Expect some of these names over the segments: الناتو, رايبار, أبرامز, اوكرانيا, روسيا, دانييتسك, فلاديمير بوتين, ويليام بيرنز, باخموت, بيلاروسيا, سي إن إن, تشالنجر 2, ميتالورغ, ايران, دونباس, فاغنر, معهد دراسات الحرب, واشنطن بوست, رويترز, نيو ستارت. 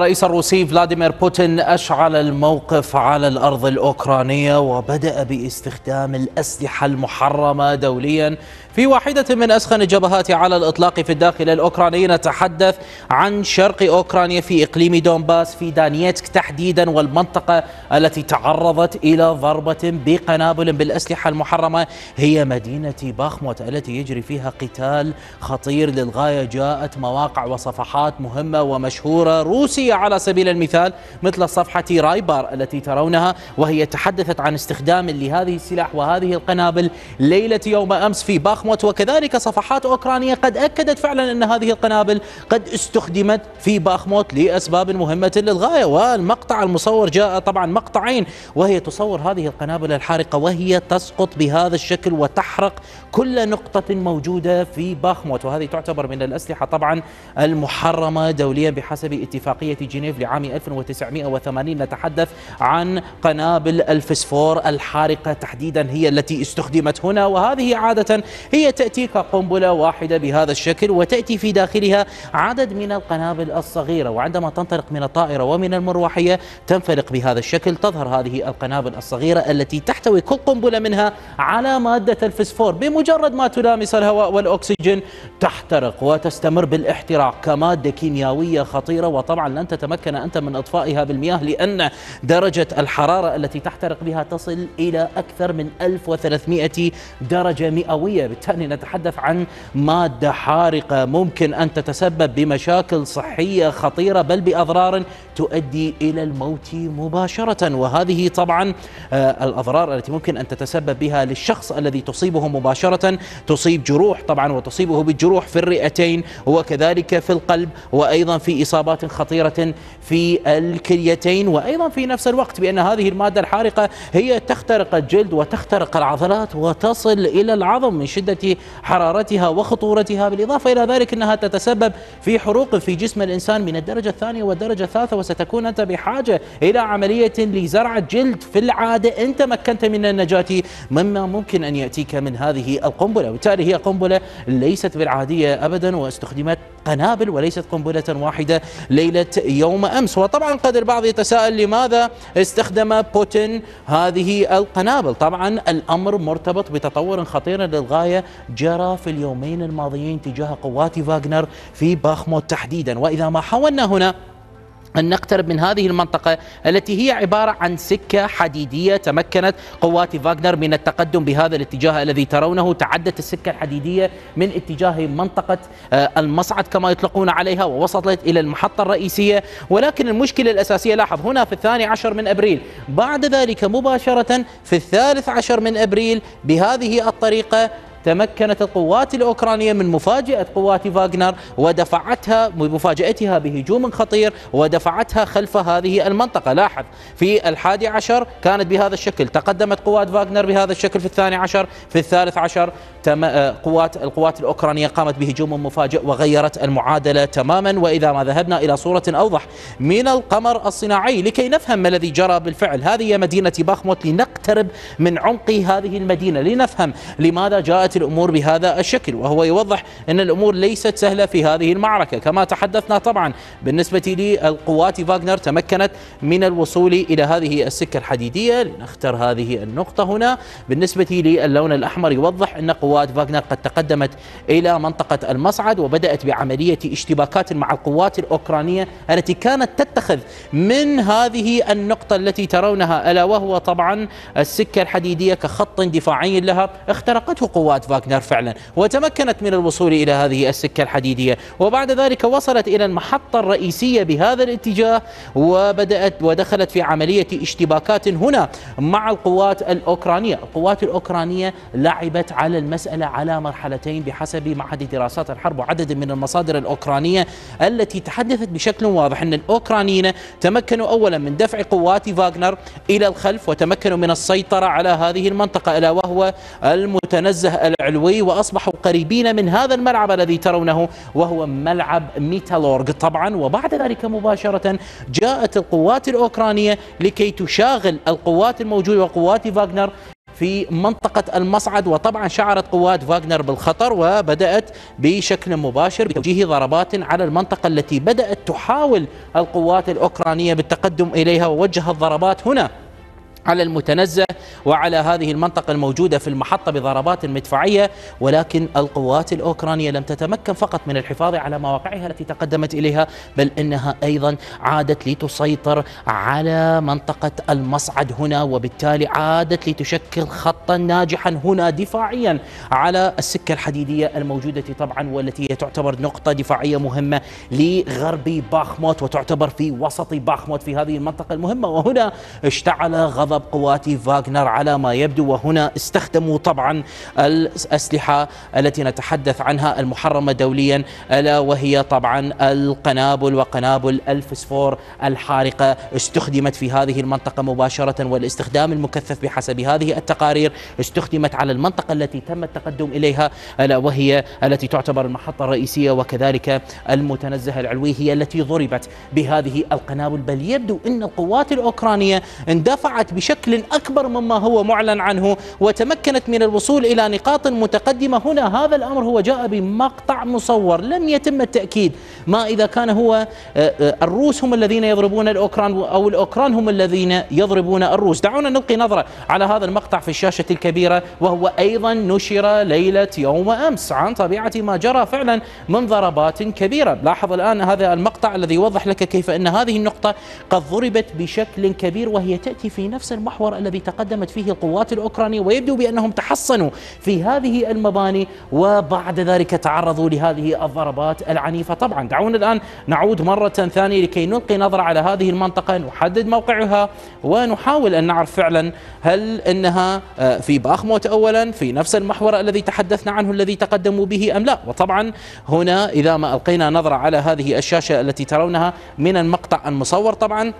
الرئيس الروسي فلاديمير بوتين أشعل الموقف على الأرض الأوكرانية وبدأ باستخدام الأسلحة المحرمة دوليا في واحدة من أسخن الجبهات على الإطلاق في الداخل الأوكراني. نتحدث عن شرق أوكرانيا في إقليم دونباس في دانييتسك تحديدا، والمنطقة التي تعرضت إلى ضربة بقنابل بالأسلحة المحرمة هي مدينة باخموت التي يجري فيها قتال خطير للغاية. جاءت مواقع وصفحات مهمة ومشهورة روسية على سبيل المثال مثل صفحة رايبار التي ترونها، وهي تحدثت عن استخدام لهذه السلاح وهذه القنابل ليلة يوم أمس في باخموت، وكذلك صفحات أوكرانية قد أكدت فعلا أن هذه القنابل قد استخدمت في باخموت لأسباب مهمة للغاية. والمقطع المصور جاء طبعا مقطعين، وهي تصور هذه القنابل الحارقة وهي تسقط بهذا الشكل وتحرق كل نقطة موجودة في باخموت، وهذه تعتبر من الأسلحة طبعا المحرمة دوليا بحسب اتفاقية جنيف لعام 1980. نتحدث عن قنابل الفسفور الحارقة تحديدا هي التي استخدمت هنا، وهذه عادة هي تأتي كقنبلة واحدة بهذا الشكل وتأتي في داخلها عدد من القنابل الصغيرة، وعندما تنطلق من الطائرة ومن المروحية تنفلق بهذا الشكل. تظهر هذه القنابل الصغيرة التي تحتوي كل قنبلة منها على مادة الفسفور، بمجرد ما تلامس الهواء والأكسجين تحترق وتستمر بالاحتراق كمادة كيميائية خطيرة، وطبعا لن تتمكن أنت من إطفائها بالمياه لأن درجة الحرارة التي تحترق بها تصل إلى أكثر من 1300 درجة مئوية. بالتالي نتحدث عن مادة حارقة ممكن أن تتسبب بمشاكل صحية خطيرة بل بأضرار تؤدي إلى الموت مباشرة، وهذه طبعا الأضرار التي ممكن أن تتسبب بها للشخص الذي تصيبه مباشرة تصيب جروح طبعا، وتصيبه بالجروح في الرئتين وكذلك في القلب، وأيضا في إصابات خطيرة في الكليتين، وأيضا في نفس الوقت بأن هذه المادة الحارقة هي تخترق الجلد وتخترق العضلات وتصل إلى العظم من شدة حرارتها وخطورتها، بالإضافة إلى ذلك أنها تتسبب في حروق في جسم الإنسان من الدرجة الثانية والدرجة الثالثة، وستكون أنت بحاجة إلى عملية لزرع جلد في العادة إن تمكنت من النجاة مما ممكن أن يأتيك من هذه القنبلة. وبالتالي هي قنبلة ليست بالعادية أبدا، واستخدمت قنابل وليست قنبلة واحدة ليلة يوم أمس. وطبعا قد البعض يتساءل لماذا استخدم بوتين هذه القنابل. طبعا الأمر مرتبط بتطور خطير للغاية جرى في اليومين الماضيين تجاه قوات فاغنر في باخموت تحديدا، وإذا ما حاولنا هنا أن نقترب من هذه المنطقة التي هي عبارة عن سكة حديدية تمكنت قوات فاغنر من التقدم بهذا الاتجاه الذي ترونه. تعدت السكة الحديدية من اتجاه منطقة المصعد كما يطلقون عليها ووصلت إلى المحطة الرئيسية، ولكن المشكلة الأساسية لاحظ هنا في 12 من أبريل، بعد ذلك مباشرة في 13 من أبريل بهذه الطريقة تمكنت القوات الأوكرانية من مفاجأة قوات فاغنر ودفعتها بمفاجأتها بهجوم خطير ودفعتها خلف هذه المنطقة. لاحظ في 11 كانت بهذا الشكل، تقدمت قوات فاغنر بهذا الشكل، في 12، في 13 القوات الأوكرانية قامت بهجوم مفاجئ وغيرت المعادلة تماما. وإذا ما ذهبنا إلى صورة أوضح من القمر الصناعي لكي نفهم ما الذي جرى بالفعل، هذه هي مدينة باخموت لنقترب من عمق هذه المدينة لنفهم لماذا جاءت الأمور بهذا الشكل، وهو يوضح أن الأمور ليست سهلة في هذه المعركة كما تحدثنا. طبعا بالنسبة للقوات فاغنر تمكنت من الوصول إلى هذه السكة الحديدية، لنختر هذه النقطة هنا. بالنسبة للون الأحمر يوضح أن قوات فاغنر قد تقدمت إلى منطقة المصعد وبدأت بعملية اشتباكات مع القوات الأوكرانية التي كانت تتخذ من هذه النقطة التي ترونها ألا وهو طبعا السكة الحديدية كخط دفاعي لها، اخترقته قوات فاغنر فعلا وتمكنت من الوصول إلى هذه السكة الحديدية، وبعد ذلك وصلت إلى المحطة الرئيسية بهذا الاتجاه وبدأت ودخلت في عملية اشتباكات هنا مع القوات الأوكرانية. القوات الأوكرانية لعبت على المسألة على مرحلتين بحسب معهد دراسات الحرب وعدد من المصادر الأوكرانية التي تحدثت بشكل واضح أن الأوكرانيين تمكنوا أولا من دفع قوات فاغنر إلى الخلف وتمكنوا من السيطرة على هذه المنطقة ألا وهو المتنزه العلوي، وأصبحوا قريبين من هذا الملعب الذي ترونه وهو ملعب ميتالورغ طبعا. وبعد ذلك مباشرة جاءت القوات الأوكرانية لكي تشاغل القوات الموجودة وقوات فاغنر في منطقة المصعد. وطبعا شعرت قوات فاغنر بالخطر وبدأت بشكل مباشر بتوجيه ضربات على المنطقة التي بدأت تحاول القوات الأوكرانية بالتقدم إليها، ووجهت ضربات هنا على المتنزه وعلى هذه المنطقة الموجودة في المحطة بضربات مدفعية، ولكن القوات الأوكرانية لم تتمكن فقط من الحفاظ على مواقعها التي تقدمت إليها، بل إنها أيضا عادت لتسيطر على منطقة المصعد هنا، وبالتالي عادت لتشكل خطا ناجحا هنا دفاعيا على السكة الحديدية الموجودة طبعا، والتي تعتبر نقطة دفاعية مهمة لغرب باخموت وتعتبر في وسط باخموت في هذه المنطقة المهمة. وهنا اشتعل غضب قوات فاغنر على ما يبدو، وهنا استخدموا طبعا الأسلحة التي نتحدث عنها المحرمة دوليا، ألا وهي طبعا القنابل وقنابل الفسفور الحارقة، استخدمت في هذه المنطقة مباشرة، والاستخدام المكثف بحسب هذه التقارير استخدمت على المنطقة التي تم التقدم إليها، ألا وهي التي تعتبر المحطة الرئيسية، وكذلك المتنزه العلوي هي التي ضربت بهذه القنابل. بل يبدو أن القوات الأوكرانية اندفعت بشكل أكبر مما هو معلن عنه وتمكنت من الوصول إلى نقاط متقدمة هنا. هذا الأمر هو جاء بمقطع مصور، لم يتم التأكيد ما إذا كان هو الروس هم الذين يضربون الأوكران أو الأوكران هم الذين يضربون الروس. دعونا نلقي نظرة على هذا المقطع في الشاشة الكبيرة، وهو أيضا نشر ليلة يوم أمس عن طبيعة ما جرى فعلا من ضربات كبيرة. لاحظ الآن هذا المقطع الذي يوضح لك كيف أن هذه النقطة قد ضربت بشكل كبير، وهي تأتي في نفس المحور الذي تقدمت فيه القوات الأوكرانية، ويبدو بأنهم تحصنوا في هذه المباني وبعد ذلك تعرضوا لهذه الضربات العنيفة. طبعا دعونا الآن نعود مرة ثانية لكي نلقي نظرة على هذه المنطقة، نحدد موقعها ونحاول أن نعرف فعلا هل إنها في باخموت أولا في نفس المحور الذي تحدثنا عنه الذي تقدموا به أم لا. وطبعا هنا إذا ما ألقينا نظرة على هذه الشاشة التي ترونها من المقطع المصور، طبعا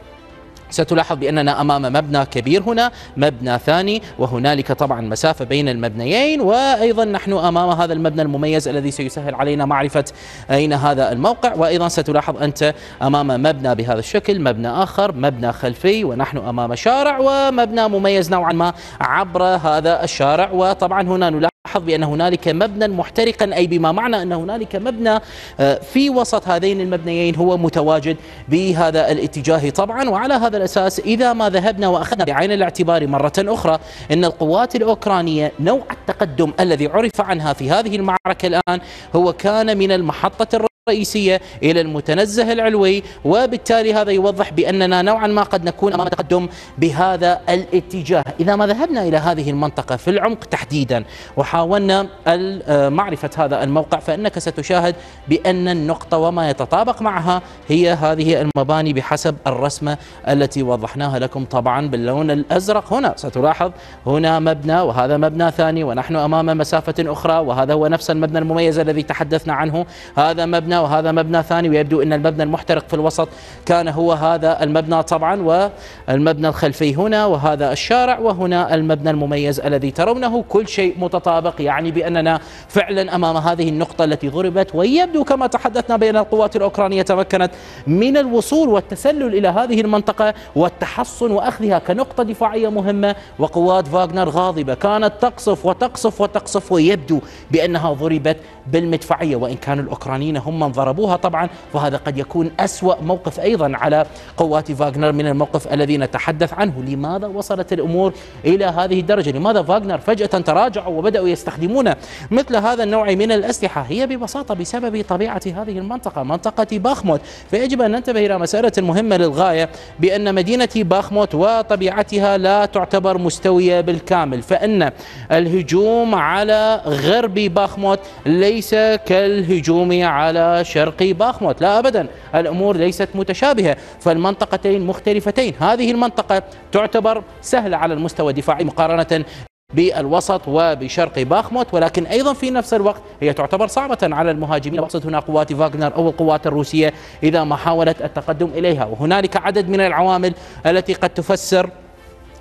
ستلاحظ بأننا أمام مبنى كبير، هنا مبنى ثاني، وهنالك طبعا مسافة بين المبنيين، وأيضا نحن أمام هذا المبنى المميز الذي سيسهل علينا معرفة أين هذا الموقع. وأيضا ستلاحظ أنت أمام مبنى بهذا الشكل، مبنى آخر، مبنى خلفي، ونحن أمام شارع ومبنى مميز نوعا ما عبر هذا الشارع. وطبعا هنا نلاحظ بأن هنالك مبنى محترقا، أي بما معنى أن هنالك مبنى في وسط هذين المبنيين هو متواجد بهذا الاتجاه طبعا. وعلى هذا الأساس إذا ما ذهبنا وأخذنا بعين الاعتبار مرة أخرى أن القوات الأوكرانية نوع التقدم الذي عرف عنها في هذه المعركة الآن هو كان من المحطة الرئيسية إلى المتنزه العلوي، وبالتالي هذا يوضح بأننا نوعا ما قد نكون أمام تقدم بهذا الاتجاه. إذا ما ذهبنا إلى هذه المنطقة في العمق تحديدا وحاولنا معرفة هذا الموقع، فإنك ستشاهد بأن النقطة وما يتطابق معها هي هذه المباني بحسب الرسمة التي وضحناها لكم طبعا باللون الأزرق. هنا ستلاحظ هنا مبنى وهذا مبنى ثاني، ونحن أمام مسافة أخرى، وهذا هو نفس المبنى المميز الذي تحدثنا عنه، هذا مبنى وهذا مبنى ثاني، ويبدو أن المبنى المحترق في الوسط كان هو هذا المبنى طبعا، والمبنى الخلفي هنا، وهذا الشارع، وهنا المبنى المميز الذي ترونه. كل شيء متطابق، يعني بأننا فعلا أمام هذه النقطة التي ضربت، ويبدو كما تحدثنا بأن القوات الأوكرانية تمكنت من الوصول والتسلل إلى هذه المنطقة والتحصن وأخذها كنقطة دفاعية مهمة. وقوات فاغنر غاضبة، كانت تقصف وتقصف وتقصف، ويبدو بأنها ضربت بالمدفعية، وإن كانوا الأوكرانيين هم من ضربوها طبعا، فهذا قد يكون أسوأ موقف أيضا على قوات فاغنر من الموقف الذي نتحدث عنه. لماذا وصلت الأمور إلى هذه الدرجة؟ لماذا فاغنر فجأة تراجعوا وبدأوا يستخدمون مثل هذا النوع من الأسلحة؟ هي ببساطة بسبب طبيعة هذه المنطقة، منطقة باخموت. فيجب أن ننتبه إلى مسألة مهمة للغاية، بأن مدينة باخموت وطبيعتها لا تعتبر مستوية بالكامل، فإن الهجوم على غرب باخموت ليس كالهجوم على شرقي باخموت، لا أبدا، الأمور ليست متشابهة، فالمنطقتين مختلفتين. هذه المنطقة تعتبر سهلة على المستوى الدفاعي مقارنة بالوسط وبشرق باخموت، ولكن أيضا في نفس الوقت هي تعتبر صعبة على المهاجمين. وقصد هنا قوات فاغنر أو القوات الروسية إذا ما حاولت التقدم إليها، وهنالك عدد من العوامل التي قد تفسر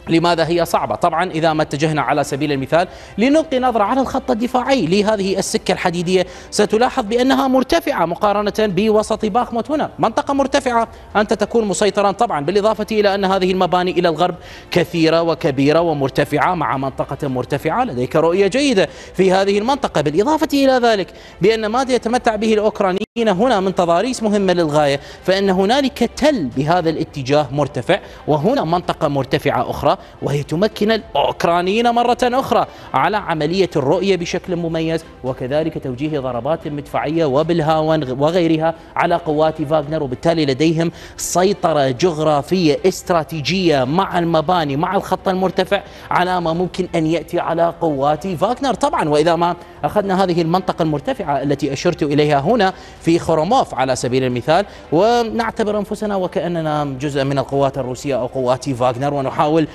لماذا هي صعبة؟ طبعا إذا ما اتجهنا على سبيل المثال لنلقي نظرة على الخط الدفاعي لهذه السكة الحديدية، ستلاحظ بأنها مرتفعة مقارنة بوسط باخموت. هنا منطقة مرتفعة، أنت تكون مسيطرا طبعا، بالإضافة إلى أن هذه المباني إلى الغرب كثيرة وكبيرة ومرتفعة مع منطقة مرتفعة، لديك رؤية جيدة في هذه المنطقة. بالإضافة إلى ذلك بأن ما يتمتع به الأوكرانيين هنا من تضاريس مهمة للغاية، فإن هنالك تل بهذا الاتجاه مرتفع، وهنا منطقة مرتفعة أخرى، وهي تمكن الأوكرانيين مرة أخرى على عملية الرؤية بشكل مميز، وكذلك توجيه ضربات مدفعية وبالهاون وغيرها على قوات فاغنر، وبالتالي لديهم سيطرة جغرافية استراتيجية مع المباني مع الخط المرتفع على ما ممكن أن يأتي على قوات فاغنر. طبعا وإذا ما أخذنا هذه المنطقة المرتفعة التي أشرت إليها هنا في خروموف على سبيل المثال، ونعتبر أنفسنا وكأننا جزء من القوات الروسية أو قوات فاغنر، ونحاول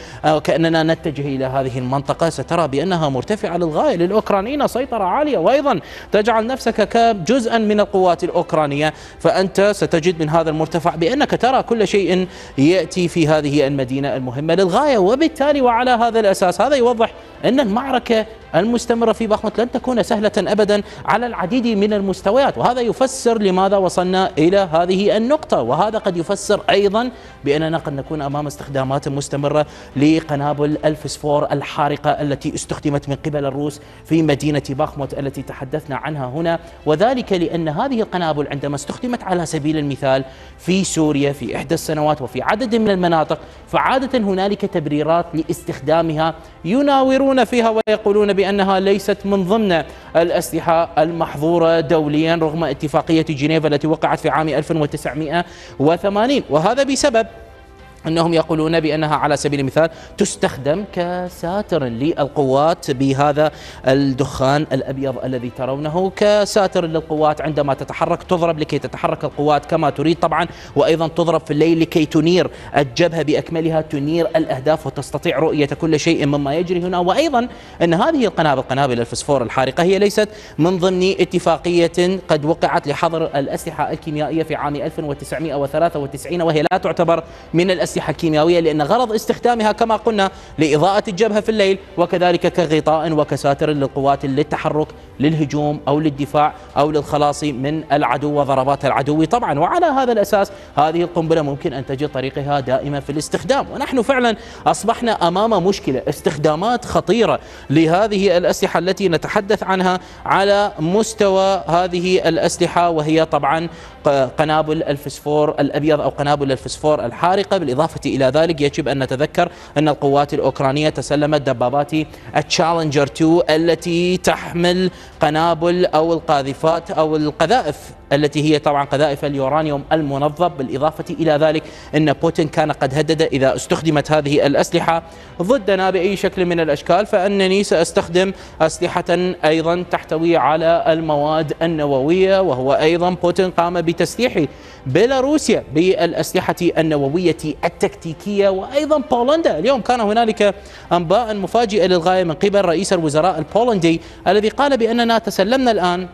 كأننا نتجه إلى هذه المنطقة، سترى بأنها مرتفعة للغاية، للأوكرانيين سيطرة عالية، وأيضا تجعل نفسك كجزءا من القوات الأوكرانية، فأنت ستجد من هذا المرتفع بأنك ترى كل شيء يأتي في هذه المدينة المهمة للغاية. وبالتالي وعلى هذا الأساس هذا يوضح أن المعركة المستمرة في باخموت لن تكون سهلة أبدا على العديد من المستويات، وهذا يفسر لماذا وصلنا إلى هذه النقطة، وهذا قد يفسر أيضا بأننا قد نكون أمام استخدامات مستمرة لقنابل الفسفور الحارقة التي استخدمت من قبل الروس في مدينة باخموت التي تحدثنا عنها هنا، وذلك لأن هذه القنابل عندما استخدمت على سبيل المثال في سوريا في إحدى السنوات وفي عدد من المناطق، فعادة هنالك تبريرات لاستخدامها يناورون فيها ويقولون بأنها ليست من ضمن الأسلحة المحظورة دوليا رغم اتفاقية جنيف التي وقعت في عام 1980، وهذا بسبب أنهم يقولون بأنها على سبيل المثال تستخدم كساتر للقوات بهذا الدخان الأبيض الذي ترونه، كساتر للقوات عندما تتحرك تضرب لكي تتحرك القوات كما تريد طبعا، وأيضا تضرب في الليل لكي تنير الجبهة بأكملها، تنير الأهداف وتستطيع رؤية كل شيء مما يجري هنا. وأيضا أن هذه القنابل قنابل الفسفور الحارقة هي ليست من ضمن اتفاقية قد وقعت لحظر الأسلحة الكيميائية في عام 1993، وهي لا تعتبر من الأسلحة كيميائية لأن غرض استخدامها كما قلنا لإضاءة الجبهة في الليل، وكذلك كغطاء وكساتر للقوات للتحرك للهجوم أو للدفاع أو للخلاص من العدو وضربات العدو طبعا. وعلى هذا الأساس هذه القنبلة ممكن أن تجد طريقها دائما في الاستخدام، ونحن فعلا أصبحنا أمام مشكلة استخدامات خطيرة لهذه الأسلحة التي نتحدث عنها على مستوى هذه الأسلحة، وهي طبعا قنابل الفسفور الأبيض أو قنابل الفسفور الحارقة. بالإضافة إلى ذلك يجب أن نتذكر أن القوات الأوكرانية تسلمت دبابات تشالنجر 2 التي تحمل قنابل أو القاذفات أو القذائف التي هي طبعا قذائف اليورانيوم المنظم. بالإضافة إلى ذلك أن بوتين كان قد هدد إذا استخدمت هذه الأسلحة ضدنا بأي شكل من الأشكال فأنني سأستخدم أسلحة أيضا تحتوي على المواد النووية، وهو أيضا بوتين قام بتسليح بيلاروسيا بالأسلحة النووية التكتيكية، وأيضا بولندا. اليوم كان هنالك أنباء مفاجئة للغاية من قبل رئيس الوزراء البولندي الذي قال بأننا تسلمنا الآن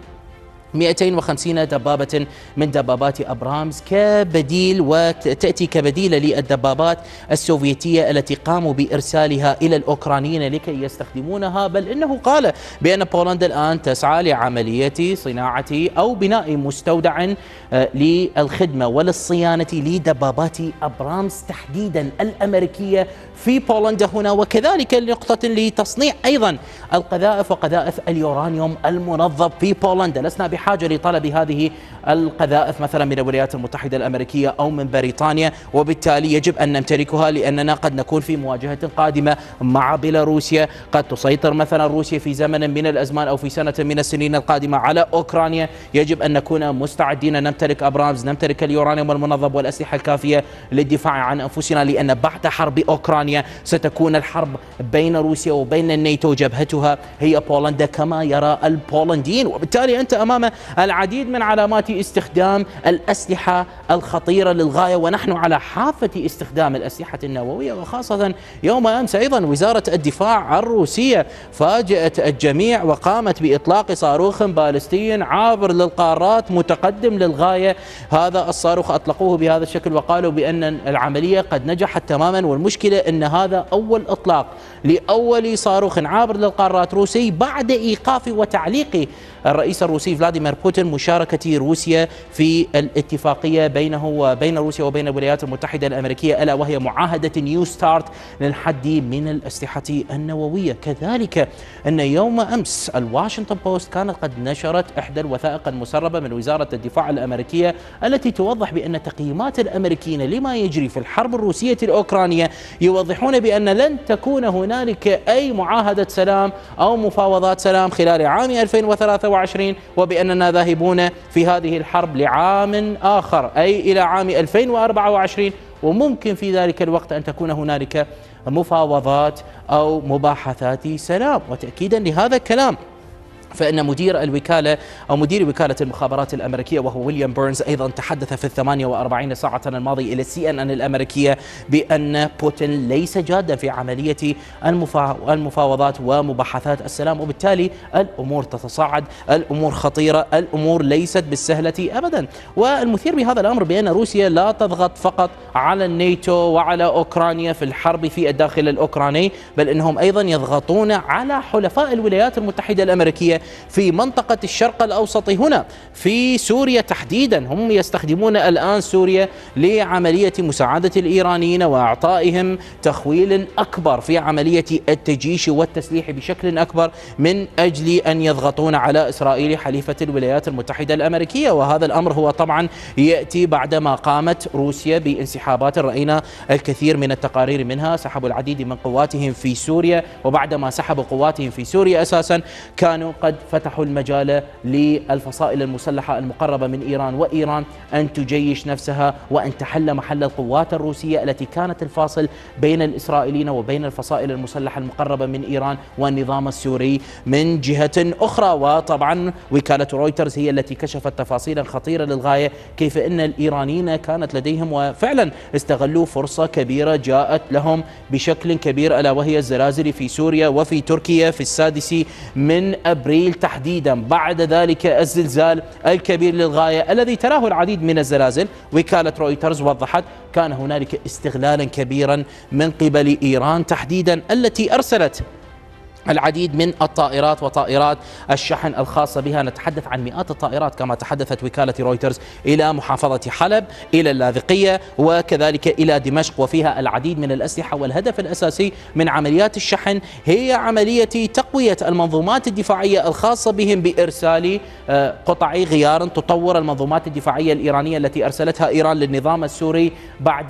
250 دبابة من دبابات أبرامز كبديل، وتأتي كبديلة للدبابات السوفيتية التي قاموا بإرسالها إلى الأوكرانيين لكي يستخدمونها. بل إنه قال بأن بولندا الآن تسعى لعملية صناعة أو بناء مستودع للخدمة وللصيانة لدبابات أبرامز تحديدا الأمريكية في بولندا هنا، وكذلك نقطة لتصنيع أيضا القذائف وقذائف اليورانيوم المنظم في بولندا. لسنا بحاجة لطلب هذه القذائف مثلا من الولايات المتحدة الأمريكية أو من بريطانيا، وبالتالي يجب أن نمتلكها لأننا قد نكون في مواجهة قادمة مع بيلاروسيا. قد تسيطر مثلا روسيا في زمن من الأزمان أو في سنة من السنين القادمة على أوكرانيا، يجب أن نكون مستعدين، نمتلك أبرامز، نمتلك اليورانيوم المنظم والأسلحة الكافية للدفاع عن أنفسنا، لأن بعد حرب أوكرانيا ستكون الحرب بين روسيا وبين الناتو جبهتها هي بولندا كما يرى البولنديين، وبالتالي أنت أمام لدينا العديد من علامات استخدام الأسلحة الخطيرة للغاية، ونحن على حافة استخدام الأسلحة النووية، وخاصة يوم أمس أيضا وزارة الدفاع الروسية فاجأت الجميع وقامت بإطلاق صاروخ باليستي عابر للقارات متقدم للغاية. هذا الصاروخ أطلقوه بهذا الشكل وقالوا بأن العملية قد نجحت تماما، والمشكلة أن هذا أول إطلاق لأول صاروخ عابر للقارات روسي بعد إيقاف وتعليق الرئيس الروسي فلاديمير بوتين مشاركة روسيا في الاتفاقية بينه وبين روسيا وبين الولايات المتحدة الأمريكية، ألا وهي معاهدة نيو ستارت للحد من الأسلحة النووية. كذلك أن يوم أمس الواشنطن بوست كانت قد نشرت إحدى الوثائق المسربة من وزارة الدفاع الأمريكية التي توضح بأن تقييمات الأمريكيين لما يجري في الحرب الروسية الأوكرانية يوضحون بأن لن تكون هنالك أي معاهدة سلام أو مفاوضات سلام خلال عام 2023، وبأننا ذاهبون في هذه الحرب لعام آخر، أي إلى عام 2024، وممكن في ذلك الوقت أن تكون هنالك مفاوضات أو مباحثات سلام. وتأكيدا لهذا الكلام فإن مدير وكالة المخابرات الأمريكية وهو ويليام بيرنز أيضا تحدث في 48 ساعة الماضية إلى سي إن إن الأمريكية بأن بوتين ليس جادا في عملية المفاوضات ومباحثات السلام، وبالتالي الأمور تتصاعد، الأمور خطيرة، الأمور ليست بالسهلة أبدا. والمثير بهذا الأمر بأن روسيا لا تضغط فقط على الناتو وعلى أوكرانيا في الحرب في الداخل الأوكراني، بل أنهم أيضا يضغطون على حلفاء الولايات المتحدة الأمريكية في منطقة الشرق الأوسط، هنا في سوريا تحديدا. هم يستخدمون الآن سوريا لعملية مساعدة الإيرانيين وإعطائهم تخويل أكبر في عملية التجيش والتسليح بشكل أكبر من أجل أن يضغطون على إسرائيل حليفة الولايات المتحدة الأمريكية. وهذا الأمر هو طبعا يأتي بعدما قامت روسيا بانسحابات رأينا الكثير من التقارير منها، سحبوا العديد من قواتهم في سوريا، وبعدما سحبوا قواتهم في سوريا أساسا كانوا قد فتحوا المجال للفصائل المسلحة المقربة من إيران وإيران أن تجيش نفسها وأن تحل محل القوات الروسية التي كانت الفاصل بين الإسرائيليين وبين الفصائل المسلحة المقربة من إيران والنظام السوري من جهة أخرى. وطبعا وكالة رويترز هي التي كشفت تفاصيلا خطيرة للغاية كيف أن الإيرانيين كانت لديهم وفعلا استغلوا فرصة كبيرة جاءت لهم بشكل كبير، ألا وهي الزلازل في سوريا وفي تركيا في 6 أبريل تحديدا، بعد ذلك الزلزال الكبير للغاية الذي تراه العديد من الزلازل. وكالة رويترز وضحت كان هنالك استغلالا كبيرا من قبل إيران تحديدا، التي أرسلت العديد من الطائرات وطائرات الشحن الخاصة بها، نتحدث عن مئات الطائرات كما تحدثت وكالة رويترز، إلى محافظة حلب، إلى اللاذقية، وكذلك إلى دمشق، وفيها العديد من الأسلحة. والهدف الأساسي من عمليات الشحن هي عملية تقوية المنظومات الدفاعية الخاصة بهم بإرسال قطع غيار تطور المنظومات الدفاعية الإيرانية التي أرسلتها إيران للنظام السوري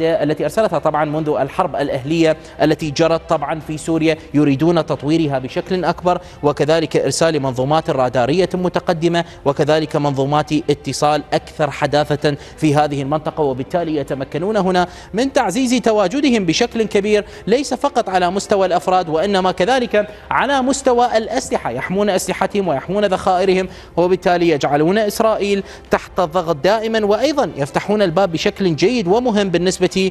التي أرسلتها طبعا منذ الحرب الأهلية التي جرت طبعا في سوريا، يريدون تطويرها بشكل أكبر، وكذلك إرسال منظومات رادارية متقدمة، وكذلك منظومات اتصال أكثر حداثة في هذه المنطقة. وبالتالي يتمكنون هنا من تعزيز تواجدهم بشكل كبير، ليس فقط على مستوى الأفراد وإنما كذلك على مستوى الأسلحة، يحمون أسلحتهم ويحمون ذخائرهم، وبالتالي يجعلون إسرائيل تحت الضغط دائما، وأيضا يفتحون الباب بشكل جيد ومهم بالنسبة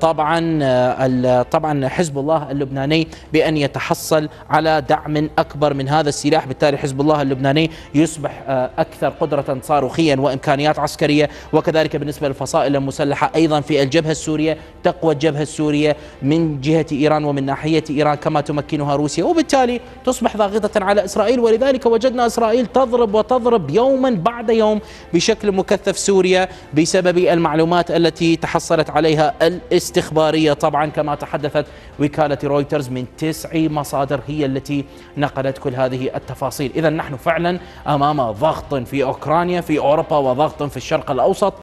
طبعا حزب الله اللبناني بأن يتحصل على دعم أكبر من هذا السلاح. بالتالي حزب الله اللبناني يصبح أكثر قدرة صاروخيا وإمكانيات عسكرية، وكذلك بالنسبة للفصائل المسلحة أيضا في الجبهة السورية تقوى الجبهة السورية من جهة إيران ومن ناحية إيران كما تمكنها روسيا، وبالتالي تصبح ضاغطة على إسرائيل. ولذلك وجدنا إسرائيل تضرب وتضرب يوما بعد يوم بشكل مكثف سوريا بسبب المعلومات التي تحصلت عليها الاستخبارية طبعا، كما تحدثت وكالة رويترز من 9 مصادر هي التي نقلت كل هذه التفاصيل. إذا نحن فعلا أمام ضغط في أوكرانيا في أوروبا وضغط في الشرق الأوسط.